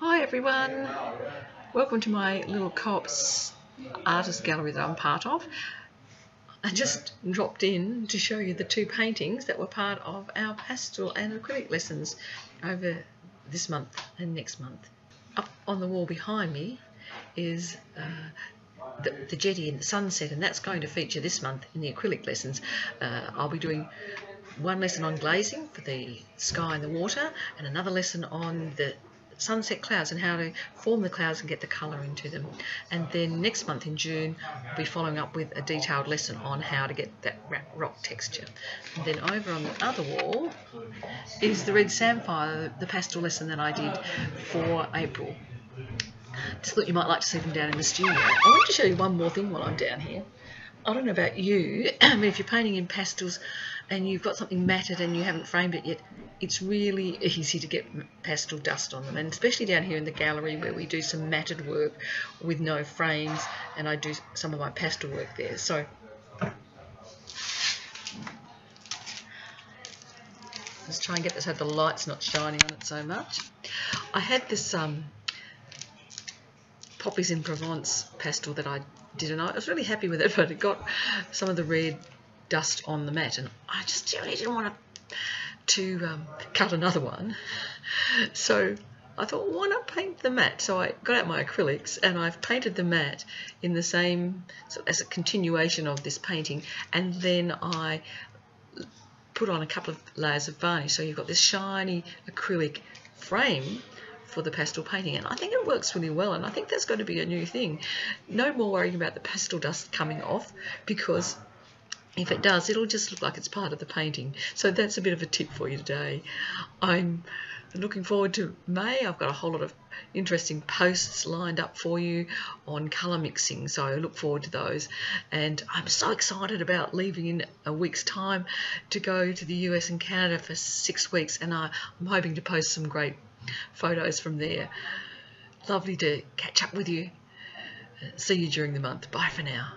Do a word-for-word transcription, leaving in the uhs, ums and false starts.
Hi everyone, welcome to my little co-op's artist gallery that I'm part of. I just dropped in to show you the two paintings that were part of our pastel and acrylic lessons over this month and next month. Up on the wall behind me is uh, The, the jetty and the sunset, and that's going to feature this month in the acrylic lessons. Uh, I'll be doing one lesson on glazing for the sky and the water, and another lesson on the sunset clouds and how to form the clouds and get the colour into them. And then next month in June, I'll be following up with a detailed lesson on how to get that rock texture. And then over on the other wall is the red samphire, the pastel lesson that I did for April. Just thought you might like to see them down in the studio. I want to show you one more thing while I'm down here. I don't know about you, but if you're painting in pastels and you've got something matted and you haven't framed it yet, it's really easy to get pastel dust on them, and especially down here in the gallery where we do some matted work with no frames, and I do some of my pastel work there. So let's try and get this so the light's not shining on it so much. I had this um Poppies in Provence pastel that I did, and I was really happy with it, but it got some of the red dust on the mat, and I just really didn't want to, to um, cut another one, so I thought, why not paint the mat? So I got out my acrylics and I've painted the mat in the same, so as a continuation of this painting, and then I put on a couple of layers of varnish, so you've got this shiny acrylic frame for the pastel painting, and I think it works really well, and I think that's going to be a new thing. No more worrying about the pastel dust coming off, because if it does, it'll just look like it's part of the painting. So that's a bit of a tip for you today. I'm looking forward to May. I've got a whole lot of interesting posts lined up for you on colour mixing, so I look forward to those, and I'm so excited about leaving in a week's time to go to the U S and Canada for six weeks, and I'm hoping to post some great photos from there. Lovely to catch up with you. See you during the month. Bye for now.